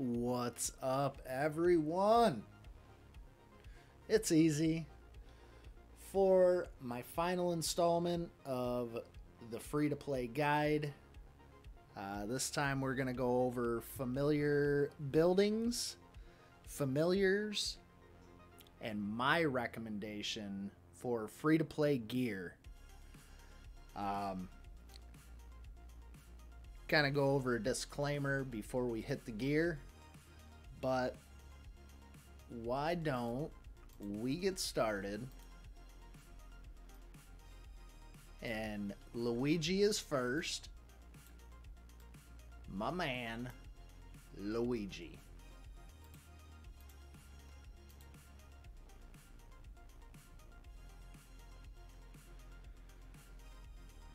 What's up, everyone? It's Easy for my final installment of the free-to-play guide. This time we're gonna go over familiar buildings, familiars, and my recommendation for free-to-play gear. Kind of go over a disclaimer before we hit the gear, but why don't we get started? And Luigi is first, my man Luigi.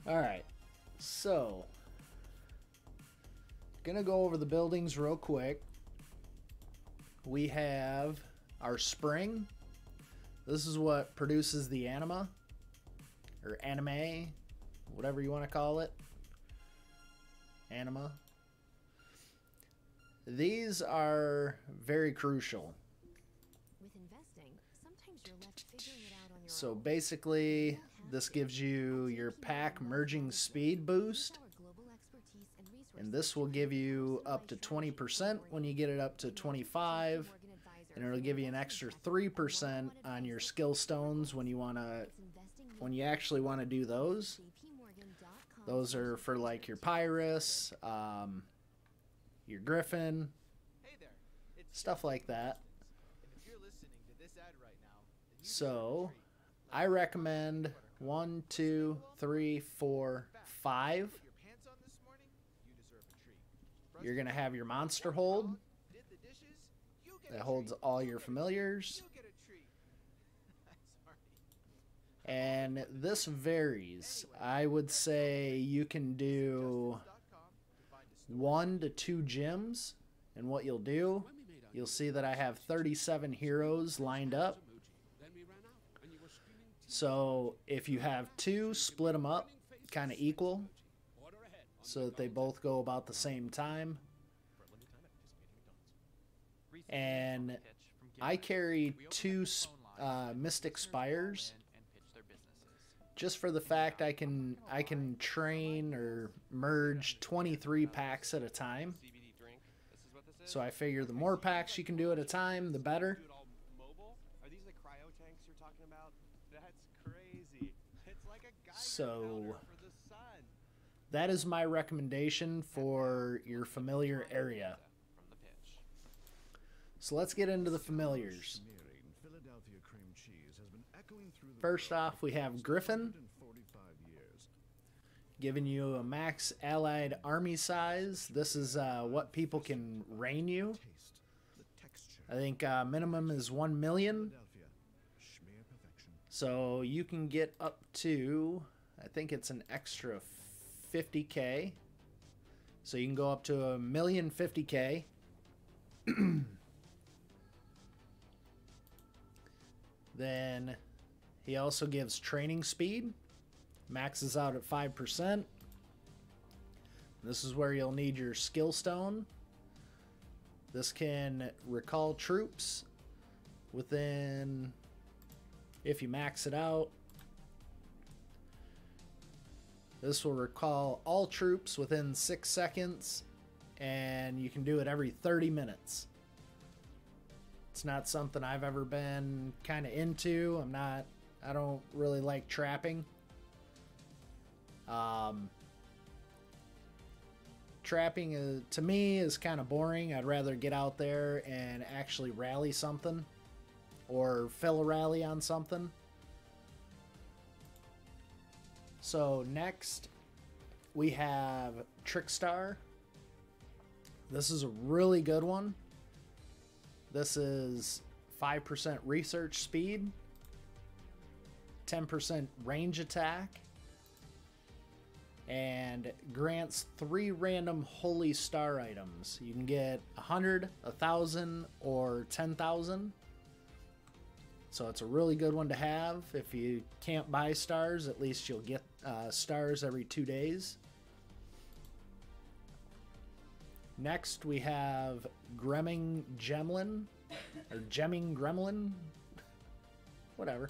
All right, so gonna go over the buildings real quick. We have our spring. This is what produces the anima, or anime, whatever you want to call it. Anima. These are very crucial. With investing, sometimes you're left figuring it out on your own. So basically, this gives you your pack merging speed boost, and this will give you up to 20% when you get it up to 25, and it'll give you an extra 3% on your skill stones when you actually want to do those. Those are for like your Pyrus, your Griffin, stuff like that. So I recommend 1, 2, 3, 4, 5. You're gonna have your monster hold that holds all your familiars, and this varies. I would say you can do 1 to 2 gyms, and what you'll do, you'll see that I have 37 heroes lined up. So if you have 2, split them up kind of equal so that they both go about the same time. And I carry 2 Mystic Spires just for the fact I can train or merge 23 packs at a time. So I figure the more packs you can do at a time, the better. So that is my recommendation for your familiar area. So let's get into the familiars. First off, we have Griffin, giving you a max allied army size. This is what people can rain you. I think minimum is 1 million. So you can get up to, I think it's an extra 50k, so you can go up to 1,050,000. Then he also gives training speed, maxes out at 5%. This is where you'll need your skill stone. This can recall troops within, if you max it out. This will recall all troops within 6 seconds, and you can do it every 30 minutes. It's not something I've ever been kind of into. I don't really like trapping. Trapping is, to me, is kind of boring. I'd rather get out there and actually rally something or fill a rally on something. So next, we have Trickstar. This is a really good one. This is 5% research speed, 10% range attack, and grants 3 random holy star items. You can get 100, 1,000, or 10,000. So it's a really good one to have. If you can't buy stars, at least you'll get stars every 2 days. Next, we have Gemming Gremlin. Whatever.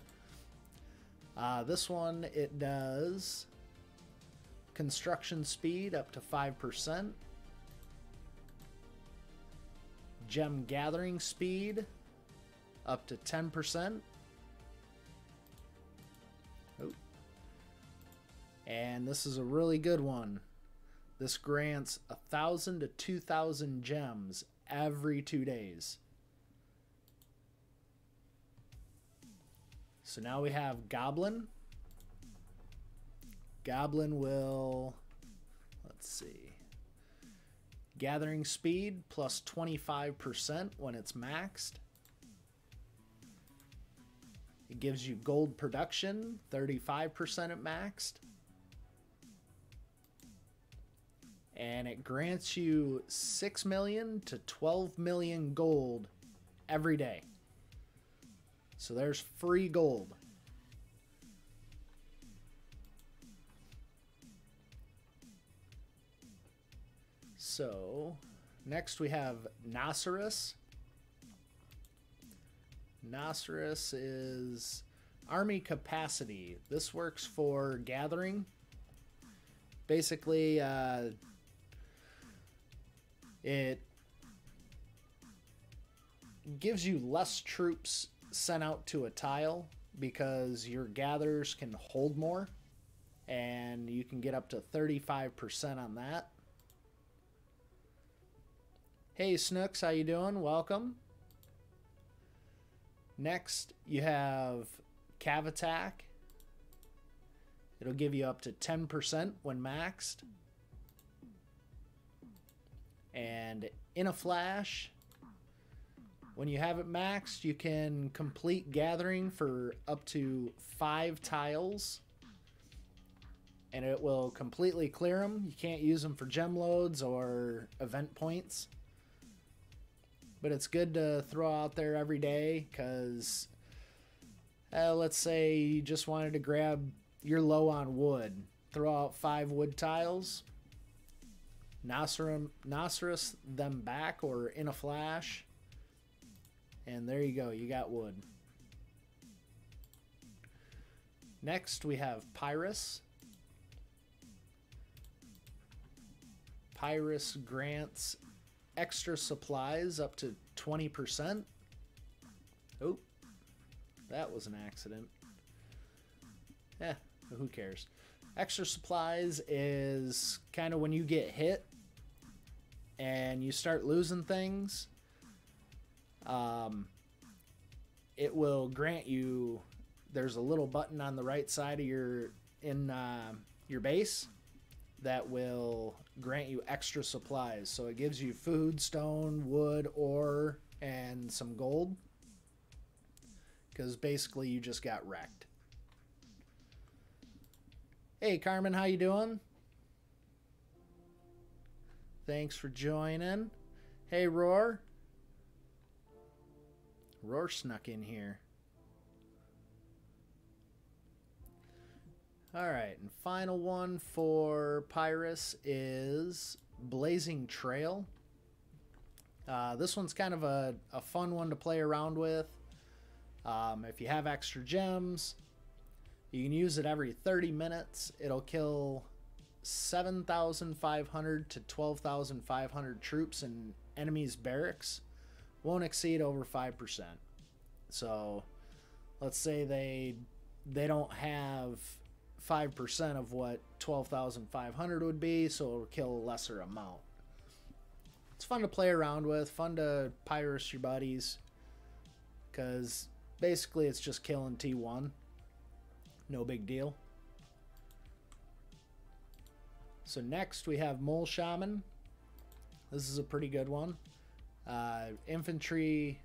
This one, it does construction speed up to 5%. Gem gathering speed up to 10%. Oh. And this is a really good one. This grants 1,000 to 2,000 gems every 2 days. So now we have Goblin. Goblin will, let's see, gathering speed plus 25% when it's maxed. It gives you gold production, 35% at maxed. And it grants you 6 million to 12 million gold every day. So there's free gold. So next we have Noceros. Noceros is army capacity. This works for gathering. Basically, it gives you less troops sent out to a tile because your gatherers can hold more, and you can get up to 35% on that. Hey Snooks, how you doing? Welcome. Next, you have Cav Attack. It'll give you up to 10% when maxed. And in a flash, when you have it maxed, you can complete gathering for up to 5 tiles. And it will completely clear them. You can't use them for gem loads or event points. But it's good to throw out there every day because, let's say you just wanted to grab, you're low on wood. Throw out 5 wood tiles. Noceros them back or in a flash, and there you go, you got wood. Next we have Pyrus. Pyrus grants extra supplies up to 20%. Oh, that was an accident. Eh, who cares? Extra supplies is kind of when you get hit and you start losing things, it will grant you, there's a little button on the right side of your base that will grant you extra supplies. So it gives you food, stone, wood, ore, and some gold, because basically you just got wrecked. Hey Carmen, how you doing? Thanks for joining. Hey Roar. Roar snuck in here. Alright, and final one for Pyrus is Blazing Trail. This one's kind of a fun one to play around with. If you have extra gems, you can use it every 30 minutes. It'll kill 7,500 to 12,500 troops in enemies' barracks. Won't exceed over 5%. So let's say they don't have 5% of what 12,500 would be, so it'll kill a lesser amount. It's fun to play around with, fun to Pyrus your buddies, because basically it's just killing T1. No big deal. So next we have Mole Shaman. This is a pretty good one. Infirmary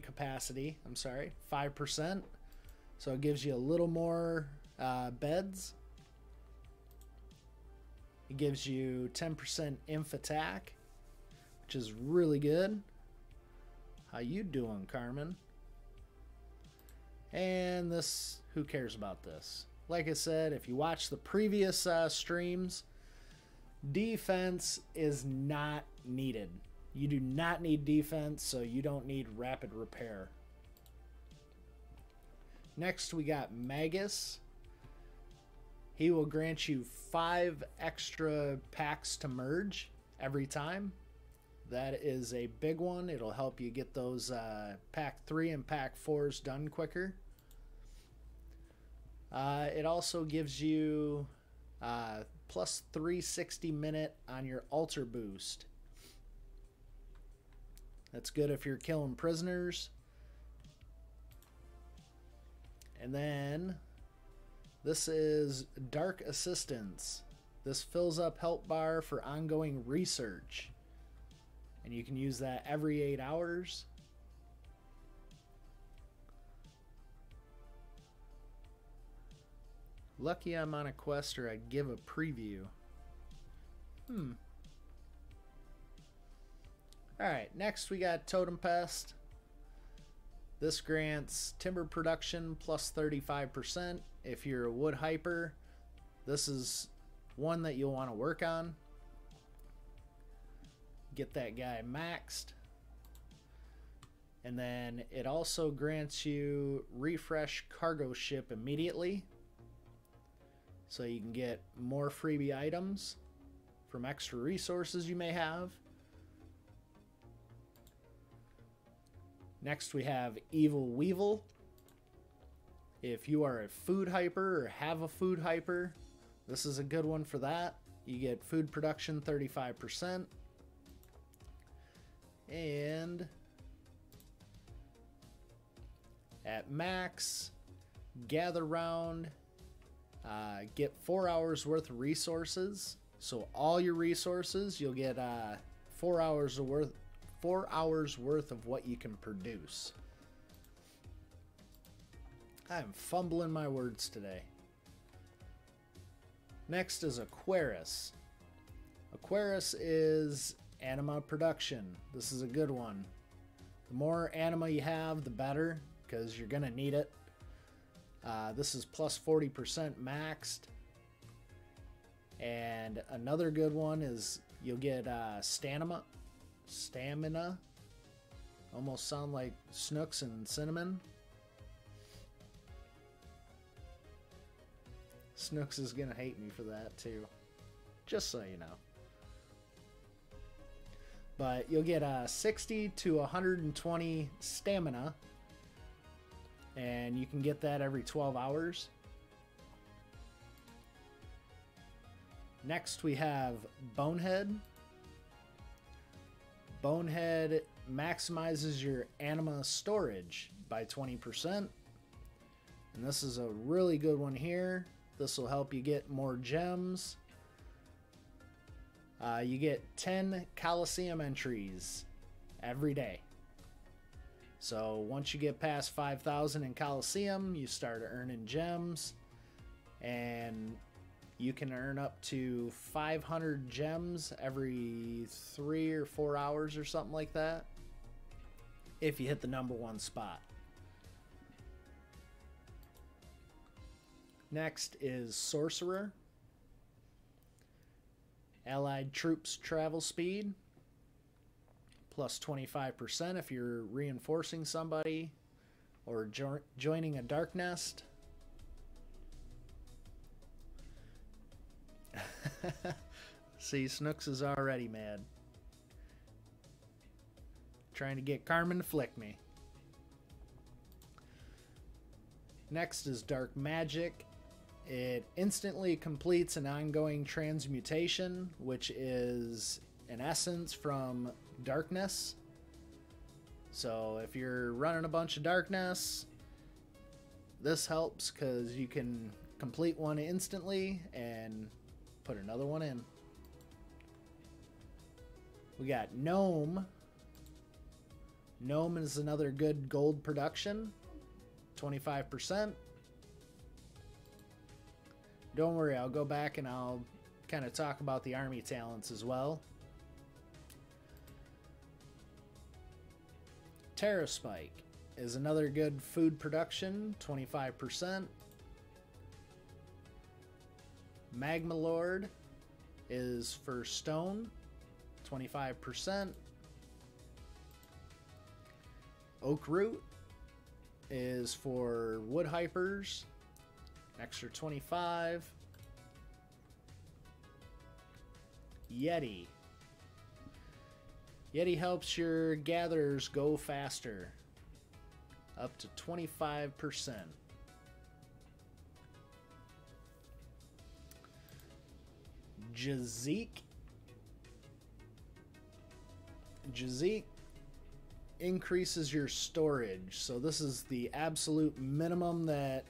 capacity, I'm sorry, 5%. So it gives you a little more beds. It gives you 10% inf attack, which is really good. How you doing, Carmen? And this, who cares about this? Like I said, if you watch the previous streams, Defense is not needed. You do not need defense, so you don't need rapid repair. Next, we got Magus. He will grant you 5 extra packs to merge every time. That is a big one. It'll help you get those pack 3 and pack 4s done quicker. It also gives you plus 360 minute on your altar boost. That's good if you're killing prisoners. And then this is Dark Assistance. This fills up help bar for ongoing research. And you can use that every 8 hours. Lucky I'm on a quest or I'd give a preview. Alright, next we got Totem Pest. This grants timber production plus 35%. If you're a wood hyper, this is one that you'll want to work on. Get that guy maxed. And then it also grants you refresh cargo ship immediately. So you can get more freebie items from extra resources you may have. Next we have Evil Weevil. If you are a food hyper or have a food hyper, this is a good one for that. You get food production 35%. And at max, gather round, get 4 hours worth of resources. So all your resources, you'll get 4 hours worth of what you can produce. I'm fumbling my words today. Next is Aquarius. Aquarius is anima production. This is a good one. The more anima you have, the better, because you're gonna need it. This is plus 40% maxed. And another good one is you'll get stamina. Stamina almost sound like Snooks and Cinnamon. Snooks is gonna hate me for that too, just so you know. But you'll get 60 to 120 stamina, and you can get that every 12 hours. Next we have Bonehead. Bonehead maximizes your anima storage by 20%. And this is a really good one here. This will help you get more gems. You get 10 Colosseum entries every day. So once you get past 5,000 in Colosseum, you start earning gems. And you can earn up to 500 gems every 3 or 4 hours or something like that if you hit the #1 spot. Next is Sorcerer. Allied troops travel speed plus 25% if you're reinforcing somebody or joining a dark nest. See, Snooks is already mad. Trying to get Carmen to flick me. Next is Dark Magic. It instantly completes an ongoing transmutation, which is an essence from darkness. So if you're running a bunch of darkness, this helps because you can complete one instantly and put another one in. We got Gnome. Gnome is another good gold production, 25%. Don't worry, I'll go back and I'll kind of talk about the army talents as well. Terra Spike is another good food production, 25%. Magma Lord is for stone, 25%. Oak Root is for wood hypers, extra 25. Yeti. Yeti helps your gatherers go faster, up to 25%. Jazeek. Jazeek increases your storage. So this is the absolute minimum that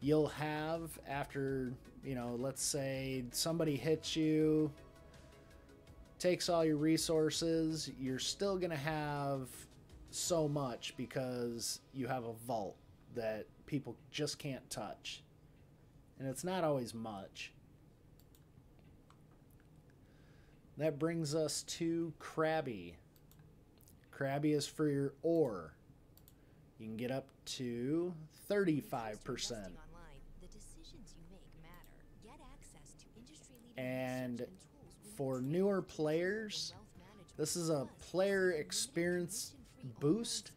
you'll have after, you know, let's say somebody hits you, takes all your resources, you're still going to have so much because you have a vault that people just can't touch. And it's not always much. That brings us to Krabby. Krabby is for your ore. You can get up to 35%. And for newer players, this is a player experience boost,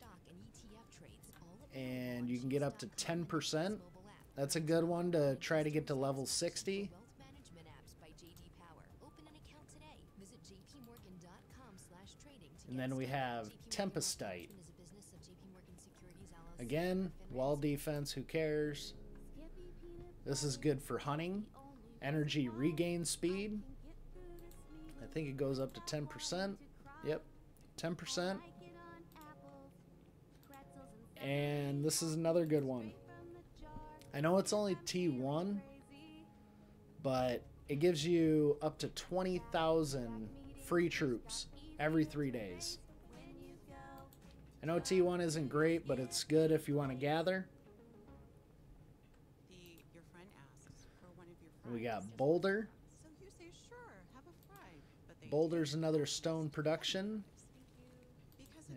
and you can get up to 10%. That's a good one to try to get to level 60. And then we have Tempestite. Again, wall defense, who cares? This is good for hunting. Energy regain speed. I think it goes up to 10%. Yep, 10%. And this is another good one. I know it's only T1, but it gives you up to 20,000 free troops every 3 days. I know T1 isn't great, but it's good if you want to gather. We got Boulder. Boulder's another stone production,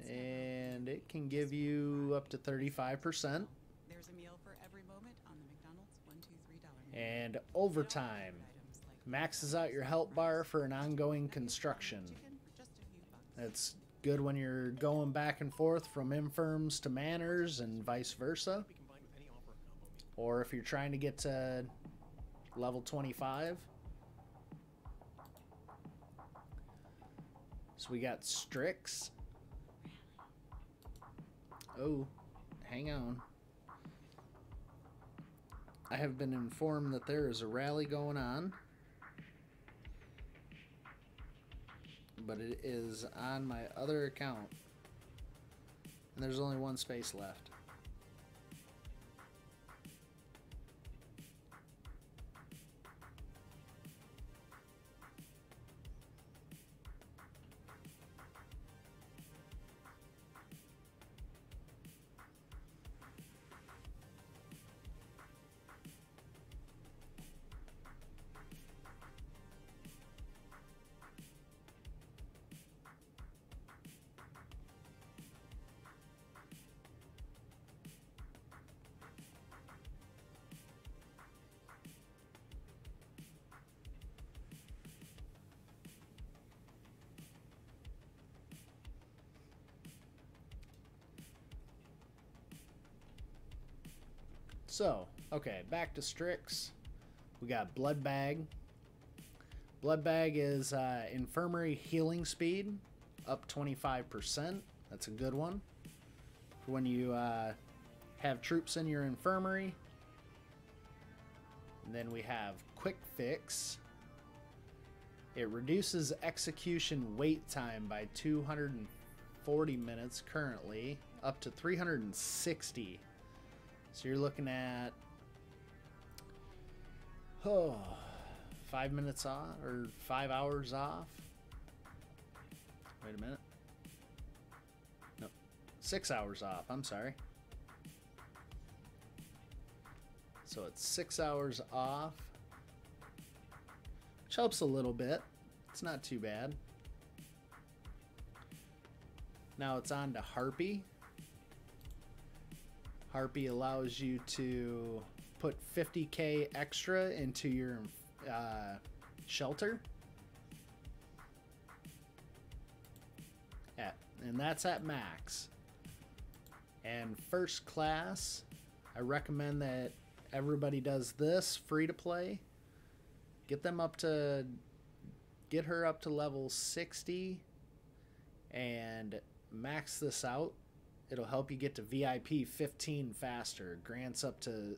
and it can give you up to 35%. And overtime maxes out your help bar for an ongoing construction. That's good when you're going back and forth from infirms to manors and vice versa, or if you're trying to get to level 25. So we got Strix. Oh, hang on. I have been informed that there is a rally going on, but it is on my other account, and there's only one space left. So, okay, back to Strix. We got Blood Bag. Blood Bag is infirmary healing speed, up 25%. That's a good one for when you have troops in your infirmary. And then we have Quick Fix. It reduces execution wait time by 240 minutes currently, up to 360. So you're looking at 5 minutes off or 5 hours off. Wait a minute. No, 6 hours off. I'm sorry. So it's 6 hours off, which helps a little bit. It's not too bad. Now it's on to Harpy. Harpy allows you to put 50k extra into your shelter. And that's at max. And first class, I recommend that everybody does this, free to play. Get her up to level 60 and max this out. It'll help you get to VIP 15 faster. Grants up to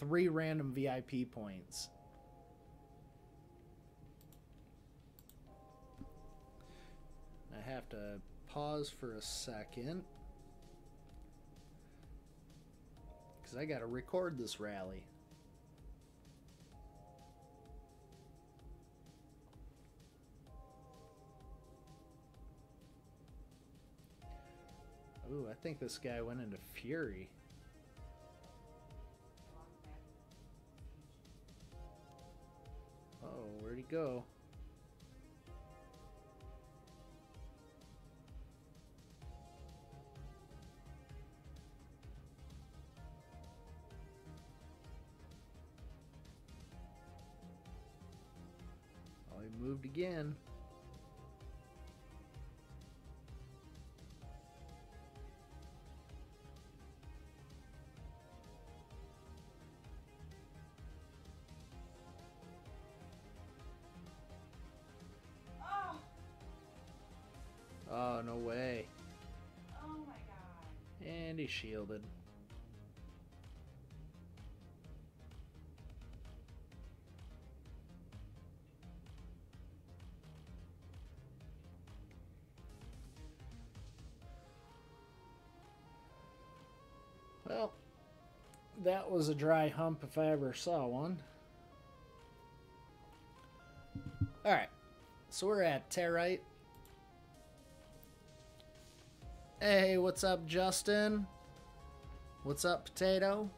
3 random VIP points. I have to pause for a second because I gotta record this rally. Ooh, I think this guy went into Fury. Uh-oh, where'd he go? Oh, he moved again. Shielded. Well, that was a dry hump if I ever saw one. Alright, so we're at Territe. Hey, what's up, Justin? What's up, Potato?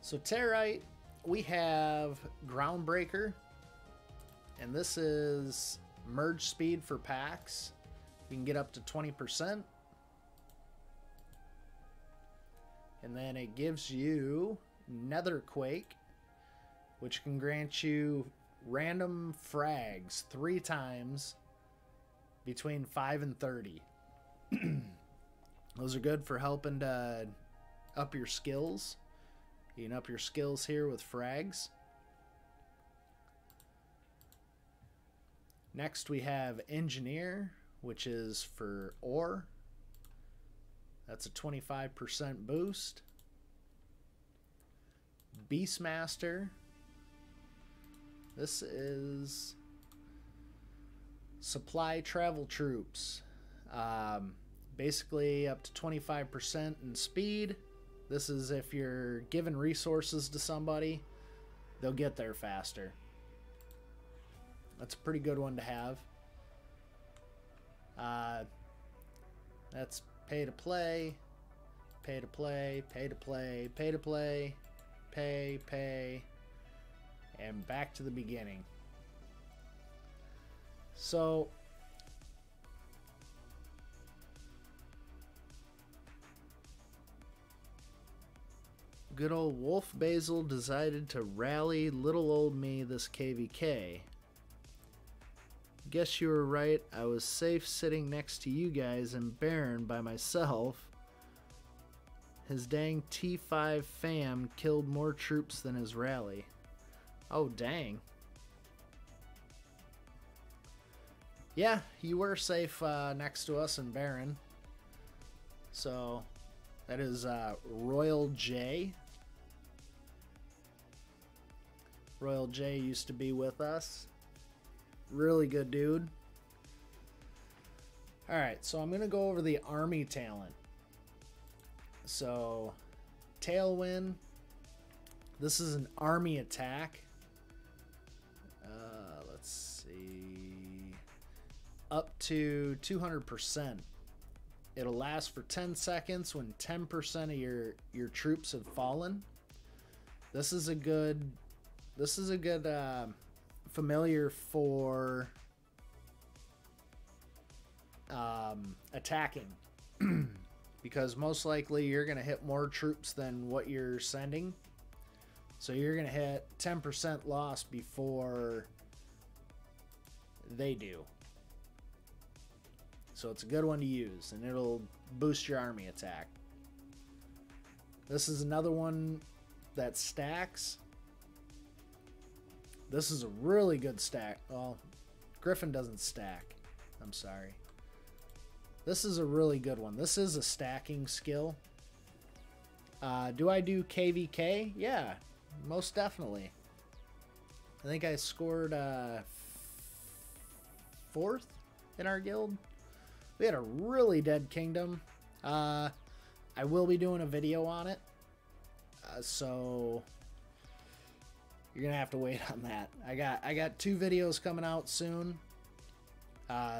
So Territe, we have Groundbreaker, and this is merge speed for packs. You can get up to 20%. And then it gives you Netherquake, which can grant you random frags 3 times between 5 and 30. Those are good for helping to up your skills. You can up your skills here with frags. Next we have Engineer, which is for ore. That's a 25% boost. Beastmaster. This is supply travel troops. Basically up to 25% in speed. This is if you're giving resources to somebody, they'll get there faster. That's a pretty good one to have. That's pay to play, pay to play, pay to play, pay to play, pay, pay, and back to the beginning. So good old Wolf Basil decided to rally little old me this KVK. Guess you were right, I was safe sitting next to you guys and Baron by myself. His dang T5 fam killed more troops than his rally. Oh dang. Yeah, you were safe next to us and Baron. So that is Royal J. Royal J used to be with us. Really good dude. Alright, so I'm going to go over the army talent. So, Tailwind. This is an army attack. Let's see. Up to 200%. It'll last for 10 seconds when 10% of your troops have fallen. This is a good familiar for attacking because most likely you're gonna hit more troops than what you're sending. So you're going to hit 10% loss before they do. So it's a good one to use, and it'll boost your army attack. This is another one that stacks. This is a really good stack. Well, Griffin doesn't stack. I'm sorry. This is a really good one. This is a stacking skill. Do I do KVK? Yeah, most definitely. I think I scored 4th in our guild. We had a really dead kingdom. I will be doing a video on it. So you're gonna have to wait on that. I got 2 videos coming out soon.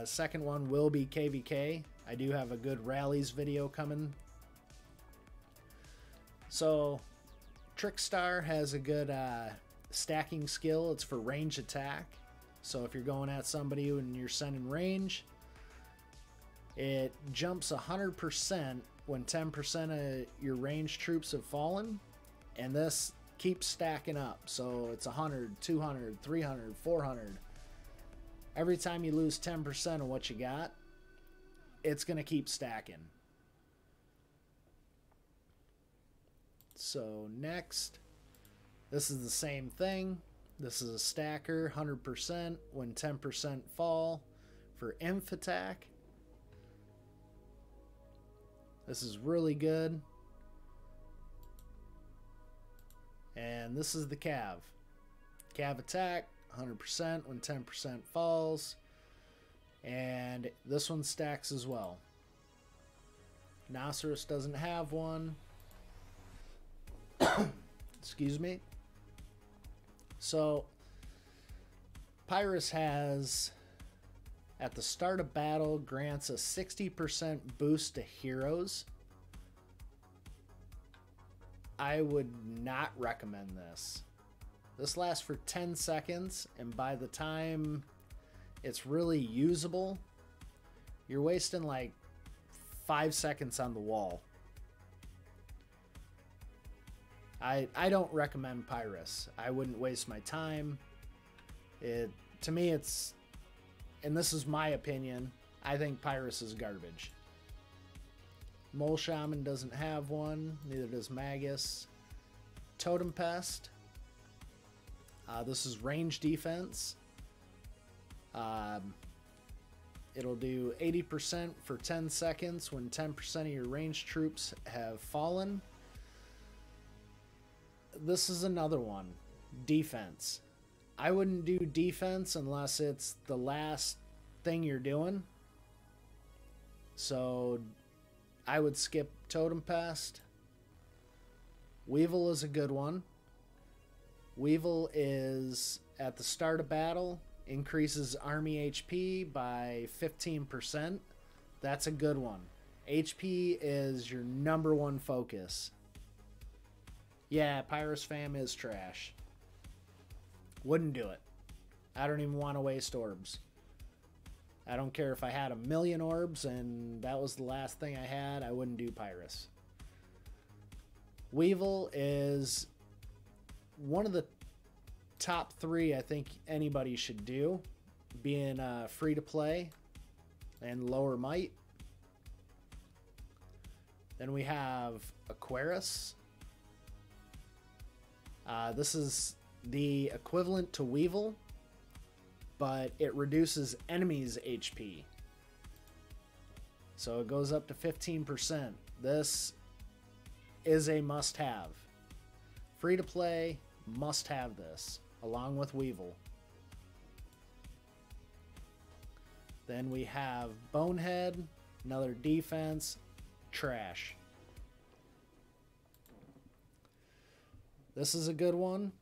Second one will be KVK. I do have a good rallies video coming. So Trickstar has a good stacking skill. It's for range attack. So if you're going at somebody and you're sending range, it jumps 100% when 10% of your range troops have fallen. And this keeps stacking up. So it's 100, 200, 300, 400. Every time you lose 10% of what you got, it's going to keep stacking. So next, this is the same thing. This is a stacker, 100% when 10% fall for inf attack. This is really good. And this is the Cav. Cav Attack, 100% when 10% falls. And this one stacks as well. Noceros doesn't have one. Excuse me. So Pyrus has, at the start of battle, grants a 60% boost to heroes. I would not recommend this. This lasts for 10 seconds, and by the time it's really usable, you're wasting like 5 seconds on the wall. I don't recommend Pyrus. I wouldn't waste my time. It, to me, it's, and this is my opinion, I think Pyrus is garbage. Mole Shaman doesn't have one, neither does Magus. Totem Pest. This is range defense. It'll do 80% for 10 seconds when 10% of your range troops have fallen. This is another one. Defense. I wouldn't do defense unless it's the last thing you're doing. So I would skip Totem Pest. Weevil is a good one. Weevil is, at the start of battle, increases army HP by 15%. That's a good one. HP is your number one focus. Yeah, Pyrus fam is trash. Wouldn't do it. I don't even want to waste orbs. I don't care if I had 1,000,000 orbs and that was the last thing I had, I wouldn't do Pyrus. Weevil is one of the top 3 I think anybody should do, being free to play and lower might. Then we have Aquarius. This is the equivalent to Weevil, but it reduces enemies' HP. So it goes up to 15%. This is a must-have. Free-to-play, must-have this, along with Weevil. Then we have Bonehead, another defense, trash. This is a good one.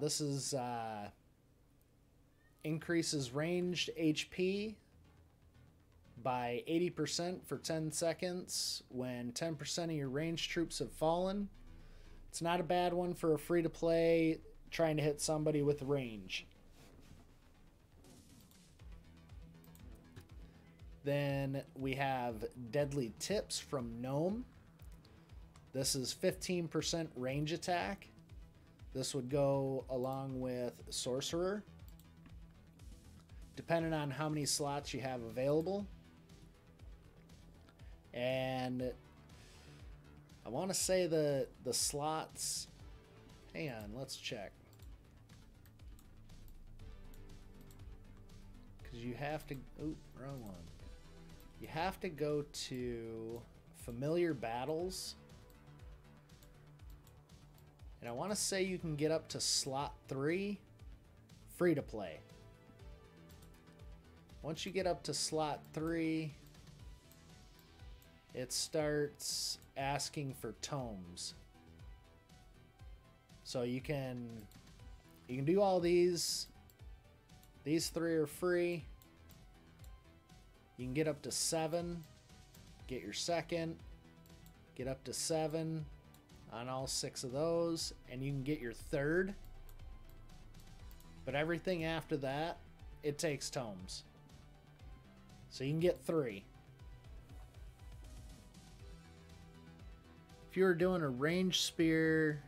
This is increases ranged HP by 80% for 10 seconds when 10% of your ranged troops have fallen. It's not a bad one for a free-to-play trying to hit somebody with range. Then we have Deadly Tips from Gnome. This is 15% range attack. This would go along with Sorcerer, depending on how many slots you have available. And I want to say the slots, hang on, let's check. Because you have to, oop, wrong one. You have to go to Familiar Battles. And I want to say you can get up to slot 3, free to play. Once you get up to slot 3, it starts asking for tomes. So you can do all these. These 3 are free. You can get up to 7, get your second, get up to 7 on all 6 of those, and you can get your third. But everything after that, it takes tomes. So you can get 3. If you were doing a range spear,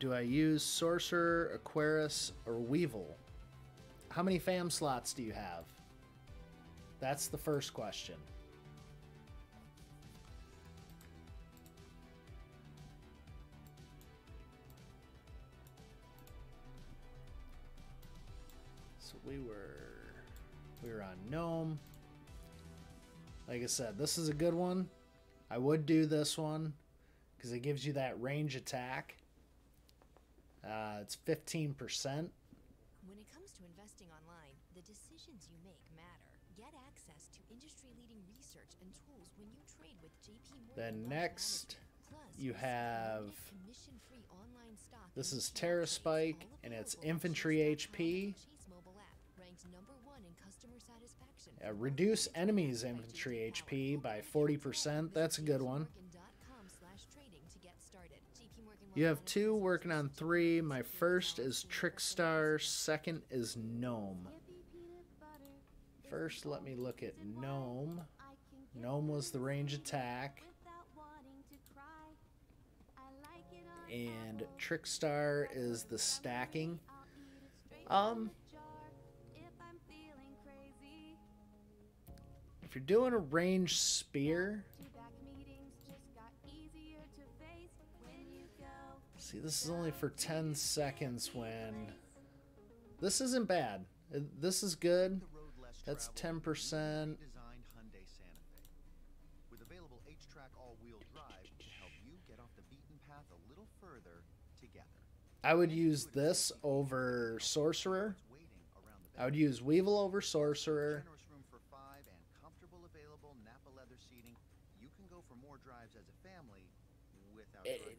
do I use Sorcerer, Aquarius, or Weevil? How many fam slots do you have? That's the first question. So we were on Gnome. Like I said, this is a good one. I would do this one because it gives you that range attack. It's 15%. When it comes to investing online, the decisions you make matter. Get access to industry-leading research and tools when you trade with JP Morgan. Then next, you have commission-free online stock. This is Terra Spike, and it's infantry HP. Reduce enemies' infantry HP by 40%. That's a good one. You have 2, working on 3. My first is Trickstar, second is Gnome. First, let me look at Gnome. Gnome was the range attack. And Trickstar is the stacking. If you're doing a range spear, see, this is only for 10 seconds when... This isn't bad. This is good. That's 10%. With available H-Track all-wheel drive to help you get off the beaten path a little further together. I would use this over Sorcerer. I would use Weevil over Sorcerer. Generous room for 5 and comfortable available Napa leather seating. You can go for more drives as a family.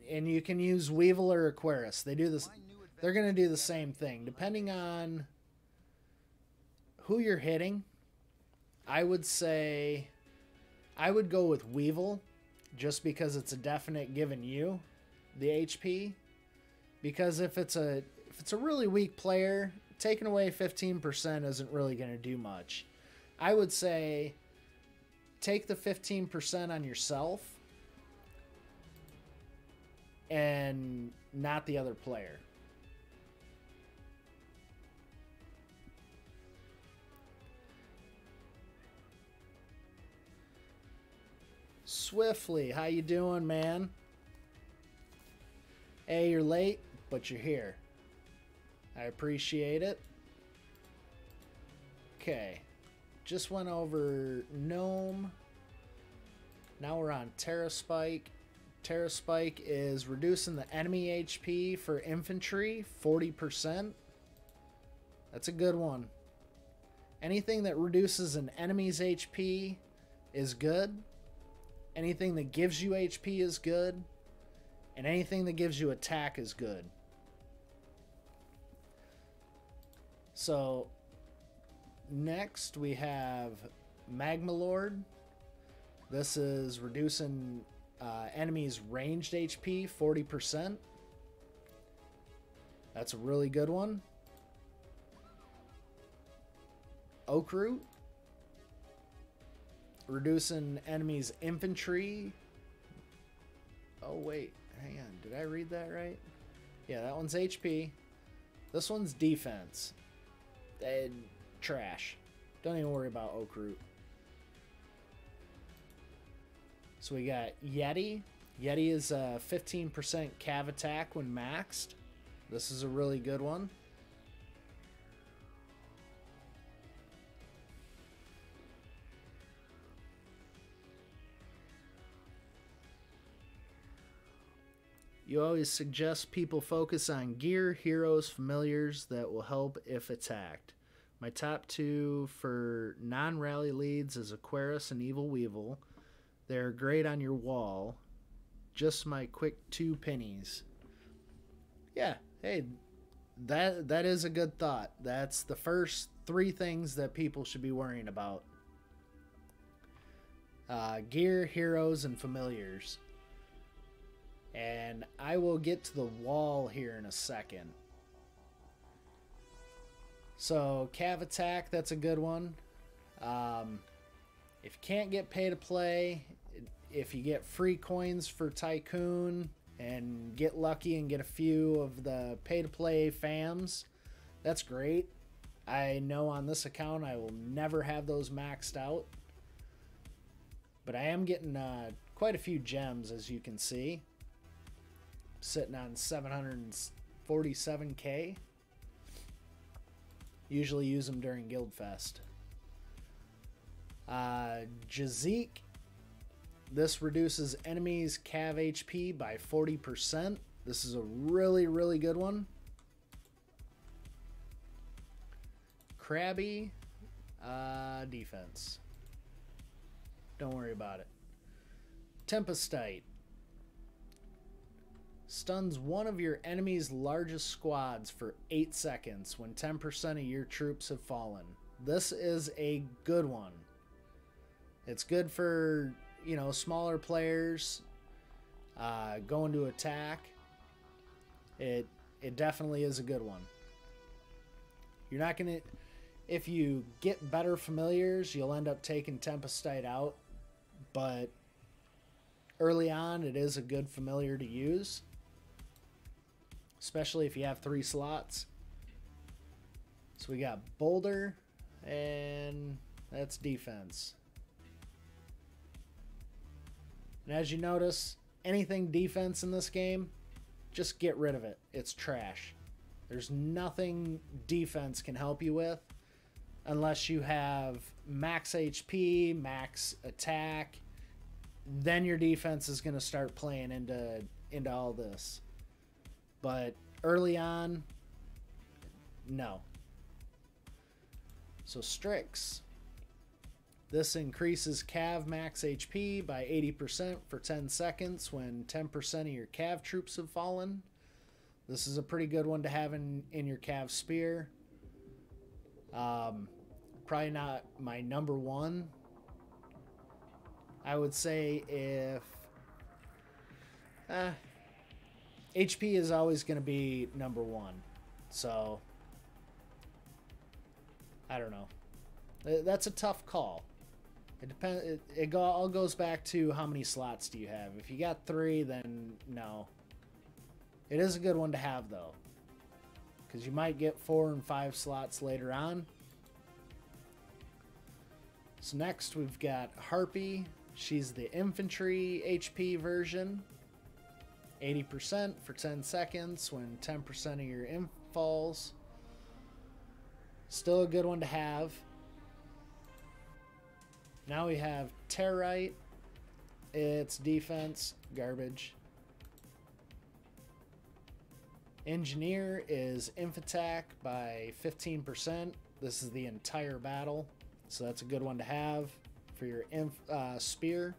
And you can use Weevil or Aquarius. They do this. They're going to do the same thing, depending on who you're hitting. I would say I would go with Weevil, just because it's a definite given you the HP. Because if it's a really weak player, taking away 15% isn't really going to do much. I would say take the 15% on yourself and not the other player. Swiftly, how you doing, man? Hey, you're late, but you're here. I appreciate it. Okay, just went over Gnome. Now we're on Terra Spike. Terra Spike is reducing the enemy HP for infantry 40%. That's a good one. Anything that reduces an enemy's HP is good. Anything that gives you HP is good. And anything that gives you attack is good. So next we have Magma Lord. This is reducing enemies' ranged HP 40%. That's a really good one. Oak Root, reducing enemies' infantry. Oh wait, hang on, did I read that right? Yeah, that one's HP. This one's defense. And trash. Don't even worry about Oak Root. So we got Yeti. Yeti is 15% Cav Attack when maxed. This is a really good one. You always suggest people focus on gear, heroes, familiars that will help if attacked. My top two for non-rally leads is Aquarius and Evil Weevil. They're great on your wall. Just my quick two pennies. Yeah, hey, that is a good thought. That's the first three things that people should be worrying about. Gear, heroes, and familiars. And I will get to the wall here in a second. So, Cav Attack, that's a good one. If you can't get pay to play, if you get free coins for Tycoon and get lucky and get a few of the pay to play fams, that's great. I know on this account I will never have those maxed out. But I am getting quite a few gems, as you can see. Sitting on 747k. Usually use them during Guildfest. Jazeek. This reduces enemies' Cav HP by 40%. This is a really, really good one. Krabby. Defense. Don't worry about it. Tempestite. Stuns one of your enemy's largest squads for 8 seconds when 10% of your troops have fallen. This is a good one. It's good for, you know, smaller players going to attack. It definitely is a good one. You're not going to... If you get better familiars, you'll end up taking Tempestite out. But early on, it is a good familiar to use. Especially if you have 3 slots. So we got Boulder, and that's defense. And as you notice, anything defense in this game, just get rid of it. It's trash. There's nothing defense can help you with unless you have max HP, max attack. Then your defense is going to start playing into all this. But early on, no. So Strix. This increases Cav max HP by 80% for 10 seconds when 10% of your Cav troops have fallen. This is a pretty good one to have in your Cav spear. Probably not my number one. I would say if... HP is always going to be number one. So, I don't know. That's a tough call. It depends. It all goes back to how many slots do you have. If you got 3, then no. It is a good one to have, though. Because you might get 4 and 5 slots later on. So next we've got Harpy. She's the infantry HP version. 80% for 10 seconds when 10% of your imp falls. Still a good one to have. Now we have Territe. It's defense, garbage. Engineer is inf attack by 15%. This is the entire battle. So that's a good one to have for your inf spear.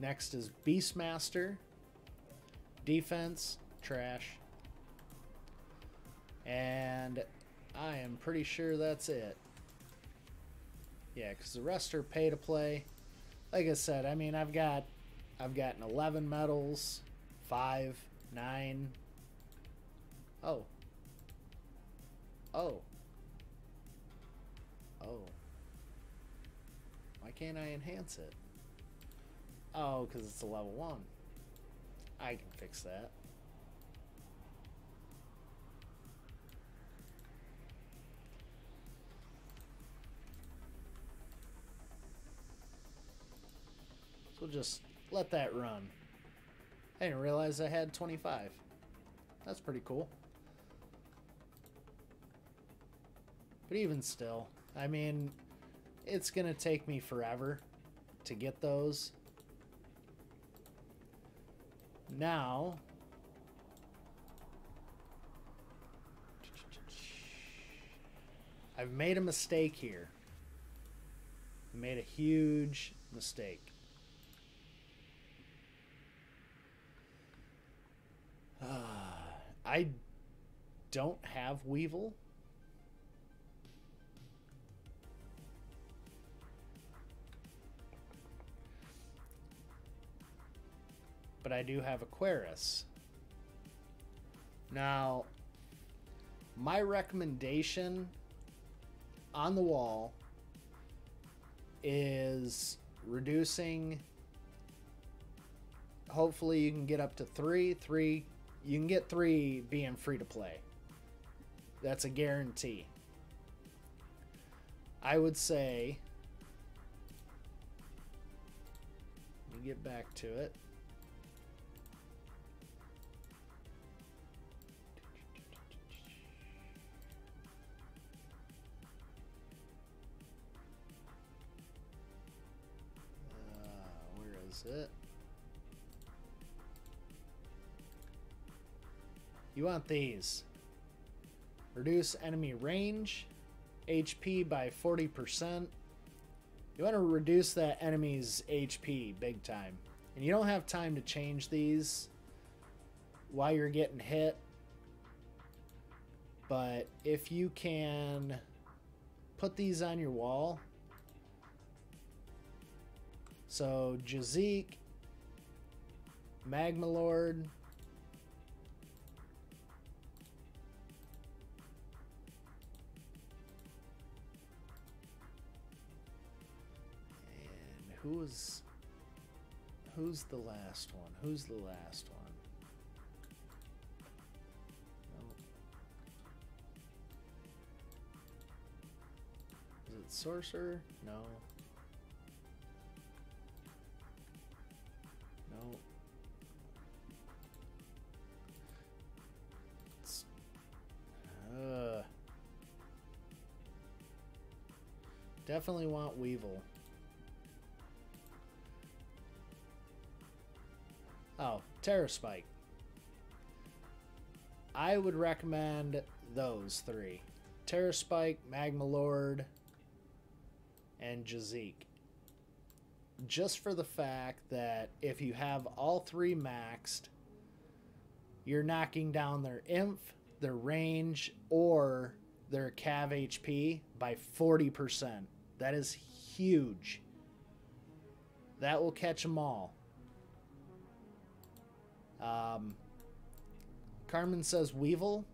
Next is Beastmaster. Defense, trash. And I am pretty sure that's it. Yeah, because the rest are pay to play. Like I said, I mean, I've gotten 11 medals, 5, 9. Oh. Why can't I enhance it? Oh, because it's a level 1. I can fix that. So just let that run. I didn't realize I had 25. That's pretty cool. But even still, I mean, it's going to take me forever to get those. Now, I've made a mistake here. I made a huge mistake. I don't have Weevil. But I do have Aquarius. Now, my recommendation on the wall is reducing. Hopefully you can get up to three. You can get 3 being free to play. That's a guarantee. I would say, let me get back to it. Where is it? You want these. Reduce enemy range, HP by 40%. You want to reduce that enemy's HP big time. And you don't have time to change these while you're getting hit. But if you can put these on your wall. So Jazeek, Magma Lord, Who's the last one? Who's the last one? No. Is it Sorcerer? No. No. It's, definitely want Weevil. Oh, Terra Spike. I would recommend those 3. Terra Spike, Magma Lord, and Jazeek. Just for the fact that if you have all 3 maxed, you're knocking down their inf, their range, or their cav HP by 40%. That is huge. That will catch them all. Carmen says Weevil.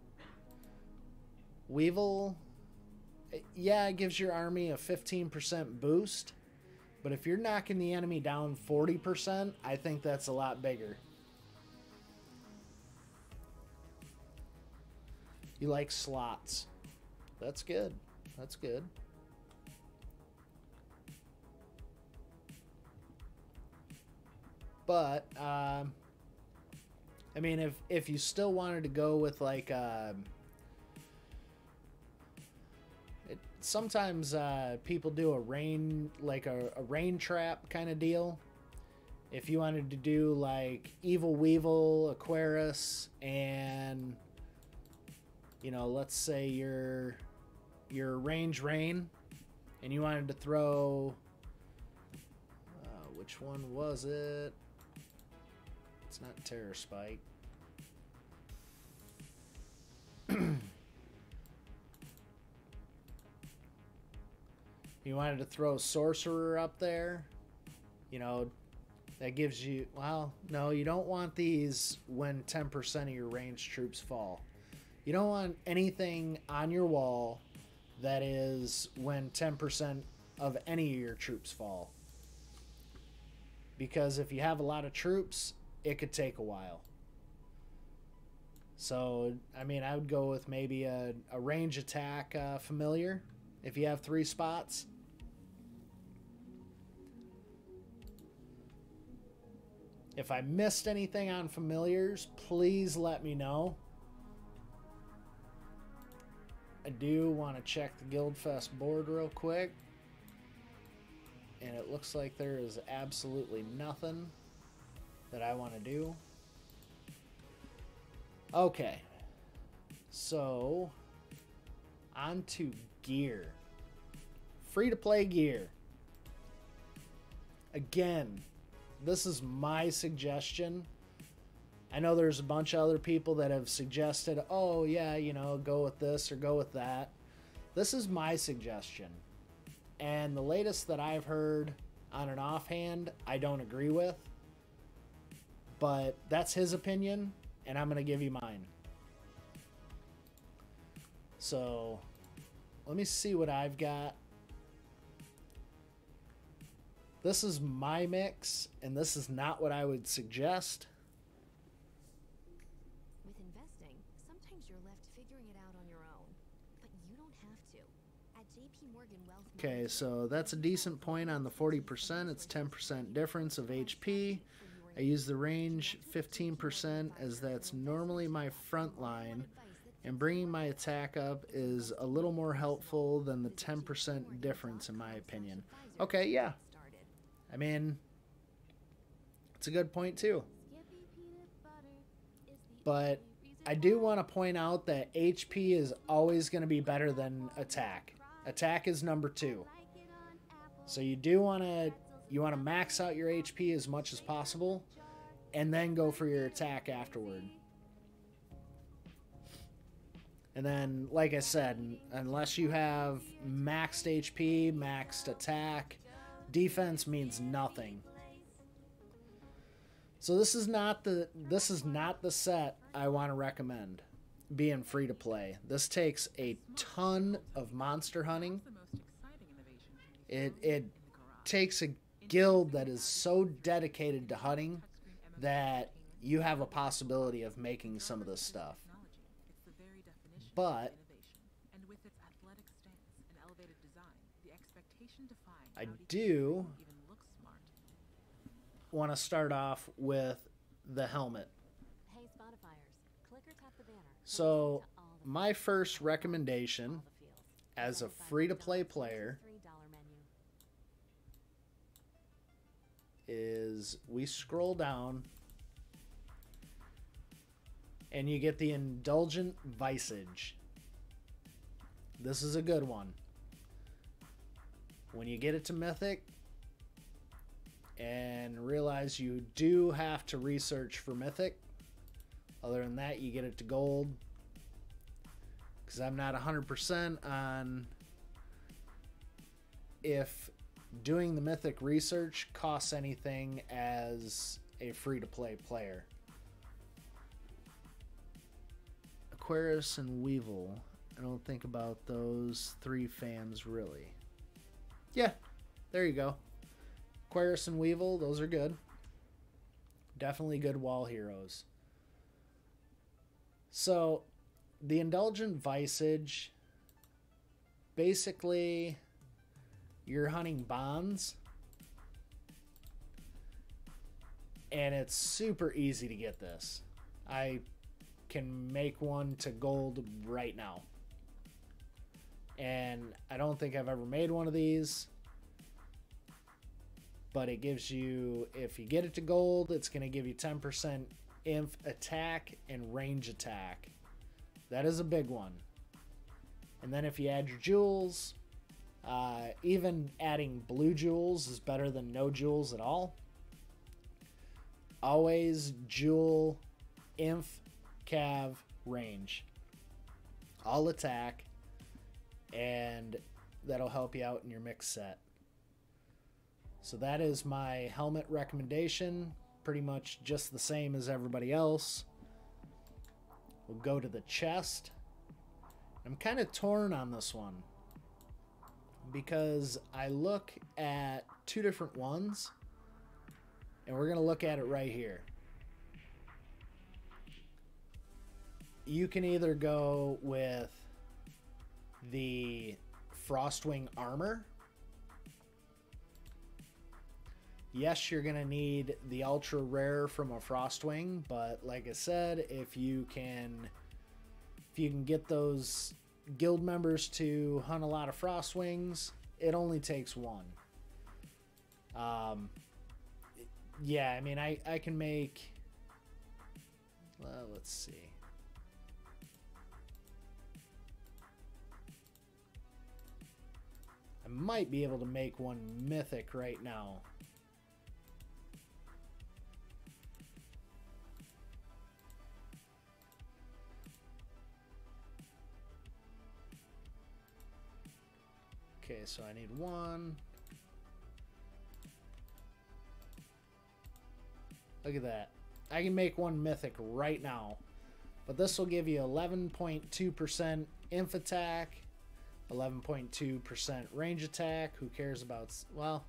Weevil, yeah, it gives your army a 15% boost, but if you're knocking the enemy down 40%, I think that's a lot bigger. You like slots. That's good. That's good. But, I mean, if you still wanted to go with, like, sometimes people do a rain, like a rain trap kind of deal. If you wanted to do, like, Evil Weevil, Aquarius, and, you know, let's say your range rain, and you wanted to throw, which one was it? It's not Terror Spike. You wanted to throw Sorcerer up there. You know, that gives you... Well, no, you don't want these when 10% of your ranged troops fall. You don't want anything on your wall that is when 10% of any of your troops fall. Because if you have a lot of troops... it could take a while. So, I mean, I would go with maybe a range attack familiar if you have 3 spots. If I missed anything on familiars, please let me know. I do want to check the Guildfest board real quick. And it looks like there is absolutely nothing that I want to do. Okay, so on to gear. Free-to-play gear. Again, this is my suggestion. I know there's a bunch of other people that have suggested, oh yeah, you know, go with this or go with that. This is my suggestion. And the latest that I've heard on an offhand, I don't agree with. But that's his opinion. And I'm going to give you mine. So, let me see what I've got. This is my mix, and this is not what I would suggest. With investing, sometimes you're left figuring it out on your own, but you don't have to. At JP Morgan Wealth. Okay, so that's a decent point on the 40%. It's 10% difference of HP. I use the range 15% as that's normally my front line, and bringing my attack up is a little more helpful than the 10% difference in my opinion. Okay, yeah. I mean, it's a good point too. But I do want to point out that HP is always going to be better than attack. Attack is number 2. So you do want to... You want to max out your HP as much as possible and then go for your attack afterward. And then, like I said, unless you have maxed HP, maxed attack, defense means nothing. So this is not the set I want to recommend being free to play. This takes a ton of monster hunting. It takes a guild that is so dedicated to hunting that you have a possibility of making some of this stuff. But I do want to start off with the helmet. So my first recommendation as a free-to-play player is we scroll down and you get the Indulgent Visage. This is a good one. When you get it to Mythic and realize you do have to research for Mythic, other than that you get it to Gold, because I'm not 100% on if doing the Mythic research costs anything as a free-to-play player. Aquarius and Weevil. I don't think about those 3 fams really. Yeah, there you go. Aquarius and Weevil, those are good. Definitely good wall heroes. So, the Indulgent Visage, basically... you're hunting bonds, and it's super easy to get this. I can make one to Gold right now, and I don't think I've ever made one of these, but it gives you, if you get it to Gold, it's going to give you 10% inf attack and range attack. That is a big one. And then if you add your jewels, even adding blue jewels is better than no jewels at all. Always jewel inf cav range, all attack, and that'll help you out in your mix set. So that is my helmet recommendation, pretty much just the same as everybody else. We'll go to the chest. I'm kind of torn on this one, because I look at 2 different ones, and we're going to look at it right here. you can either go with the Frostwing Armor. Yes, you're going to need the ultra rare from a Frostwing, but like I said, if you can get those guild members to hunt a lot of Frostwings, it only takes one. Yeah, I mean, I can make, well, let's see. I might be able to make one mythic right now. Okay, so I need one. Look at that. I can make one mythic right now. But this will give you 11.2% inf attack, 11.2% range attack. Who cares about... Well,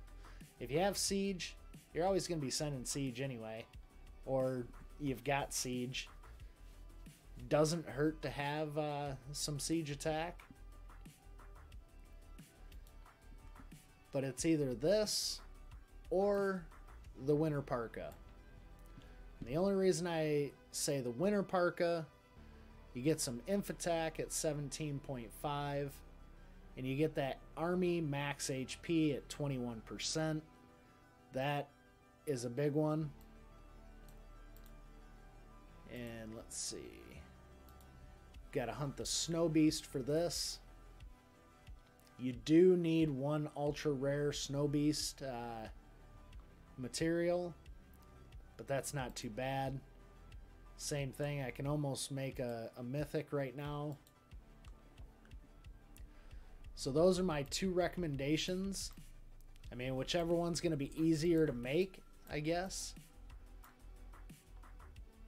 if you have siege, you're always going to be sending siege anyway. Or you've got siege. Doesn't hurt to have some siege attack. But it's either this or the Winter Parka. And the only reason I say the Winter Parka, you get some inf attack at 17.5, and you get that army max HP at 21%. That is a big one. And let's see. Gotta hunt the Snow Beast for this. You do need one ultra rare Snow Beast material, but that's not too bad. Same thing, I can almost make a mythic right now. So those are my two recommendations. I mean, whichever one's going to be easier to make, I guess.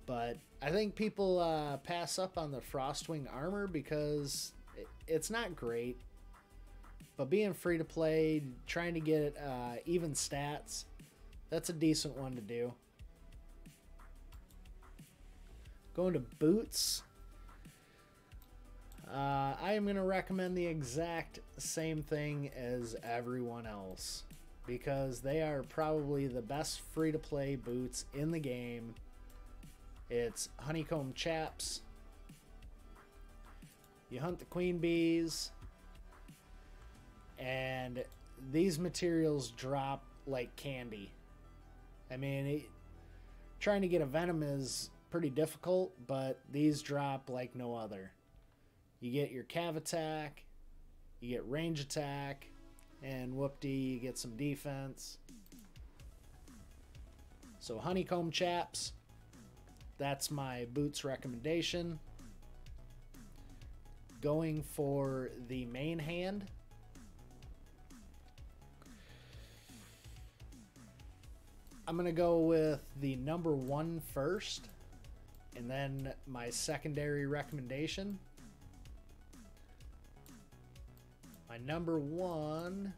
But I think people pass up on the Frostwing Armor because it's not great. But being free to play, trying to get even stats, that's a decent one to do. Going to boots. I am going to recommend the exact same thing as everyone else, because they are probably the best free to play boots in the game. It's honeycomb chaps. You hunt the queen bees. And these materials drop like candy. I mean, trying to get a venom is pretty difficult, but these drop like no other. You get your Cav Attack, you get range attack, and whoop-dee, you get some defense. So honeycomb chaps, that's my boots recommendation. Going for the main hand. I'm going to go with the number one first, and then my secondary recommendation. My number one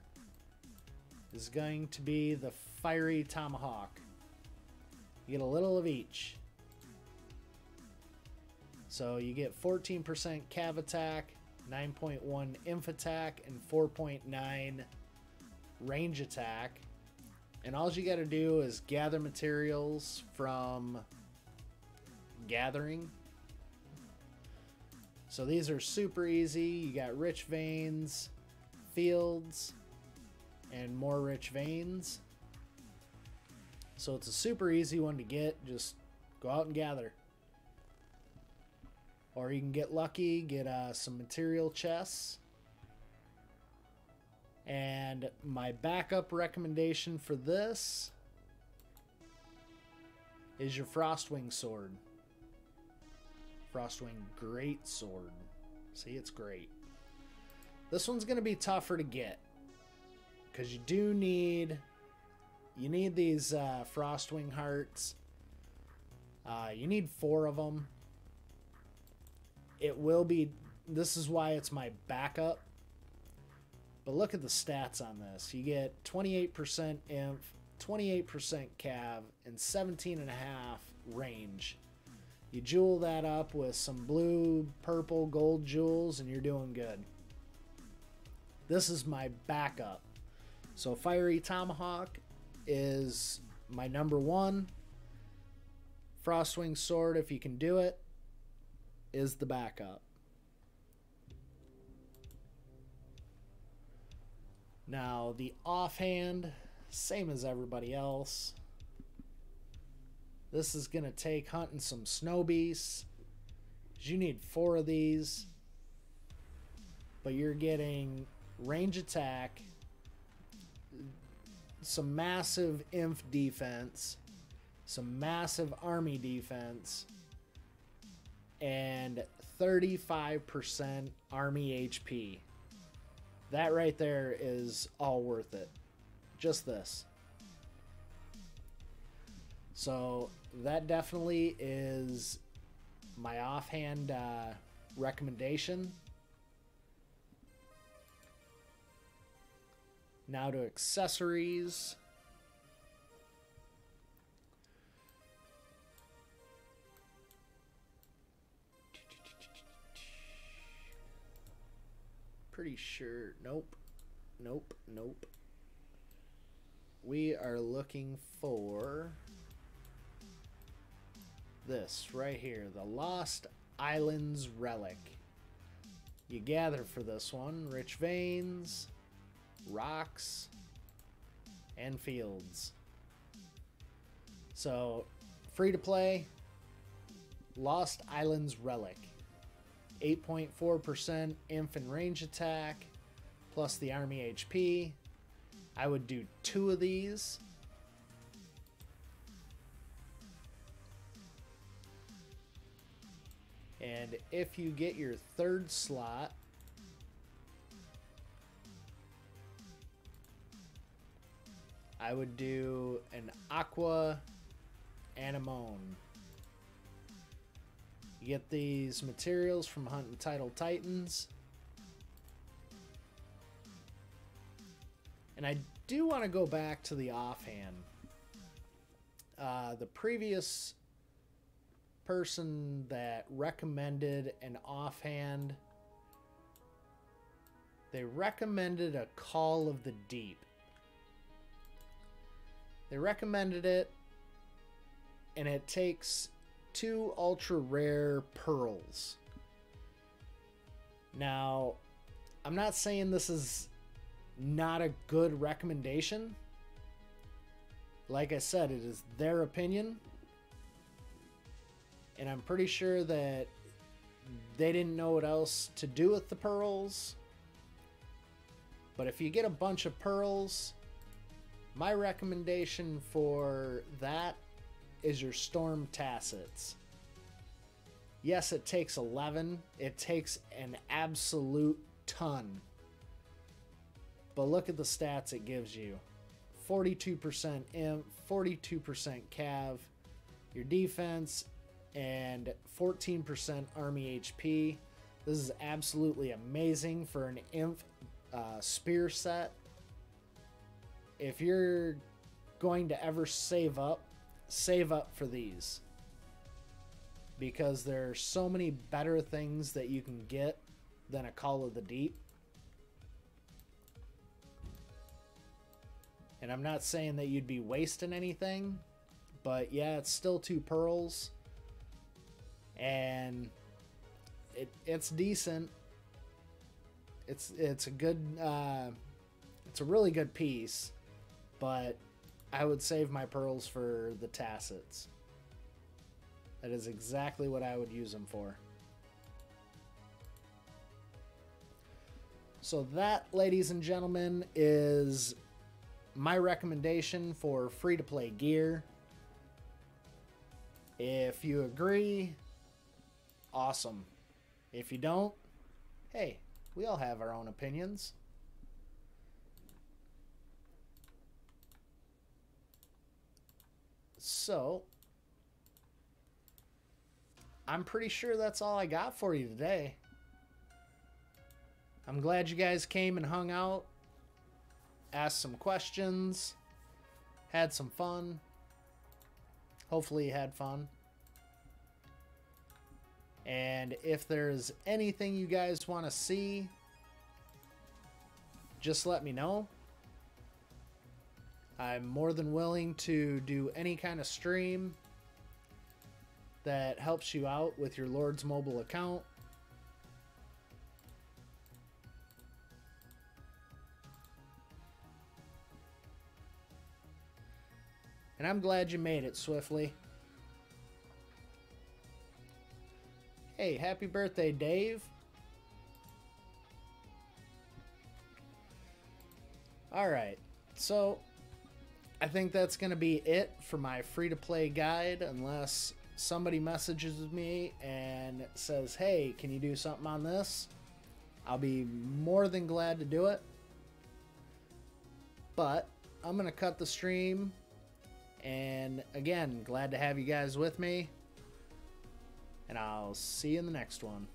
is going to be the Fiery Tomahawk. You get a little of each. So you get 14% Cav Attack, 9.1 Inf Attack, and 4.9 Range Attack. And all you gotta do is gather materials from gathering. So these are super easy. You got rich veins, fields, and more rich veins. So it's a super easy one to get. Just go out and gather. Or you can get lucky, get some material chests. And my backup recommendation for this is your Frostwing Sword. Frostwing Great Sword. See, it's great. This one's going to be tougher to get, because you do need... You need these Frostwing Hearts. You need 4 of them. It will be... This is why it's my backup. But look at the stats on this. You get 28% inf, 28% cav, and 17.5 range. You jewel that up with some blue, purple, gold jewels, and you're doing good. This is my backup. So Fiery Tomahawk is my number one. Frostwing Sword, if you can do it, is the backup. Now, the offhand, same as everybody else. This is going to take hunting some snow beasts. You need 4 of these. But you're getting range attack, some massive inf defense, some massive army defense, and 35% army HP. That right there is all worth it. Just this. So that definitely is my offhand recommendation. Now to accessories. Pretty sure, nope. We are looking for this right here, the Lost Islands Relic. You gather for this one rich veins, rocks, and fields. So free to play, Lost Islands Relic. 8.4% inf and range attack, plus the army HP. I would do 2 of these. And if you get your 3rd slot, I would do an Aqua Anemone. You get these materials from hunting Tidal Titans. And I do want to go back to the offhand. The previous person that recommended an offhand, they recommended a Call of the Deep. They recommended it, and it takes 2 ultra rare pearls. Now, I'm not saying this is not a good recommendation. Like I said, it is their opinion. And I'm pretty sure that they didn't know what else to do with the pearls. But if you get a bunch of pearls, my recommendation for that is your Storm Tassets. Yes, it takes 11. It takes an absolute ton. But look at the stats it gives you. 42% imp, 42% cav, your defense, and 14% army HP. This is absolutely amazing for an imp spear set. If you're going to ever save up for these, because there are so many better things that you can get than a Call of the Deep. And I'm not saying that you'd be wasting anything, but yeah, it's still 2 pearls. And it's decent. It's a good, it's a really good piece, but I would save my pearls for the tassets. That is exactly what I would use them for. So that, ladies and gentlemen, is my recommendation for free-to-play gear. If you agree, awesome. If you don't, hey, we all have our own opinions. So, I'm pretty sure that's all I got for you today. I'm glad you guys came and hung out, asked some questions, had some fun. Hopefully you had fun. And if there's anything you guys want to see, just let me know. I'm more than willing to do any kind of stream that helps you out with your Lord's mobile account. And I'm glad you made it, Swiftly. Hey, happy birthday, Dave. Alright, so I think that's going to be it for my free-to-play guide, unless somebody messages me and says, hey, can you do something on this? I'll be more than glad to do it. But I'm going to cut the stream. And again, glad to have you guys with me. And I'll see you in the next one.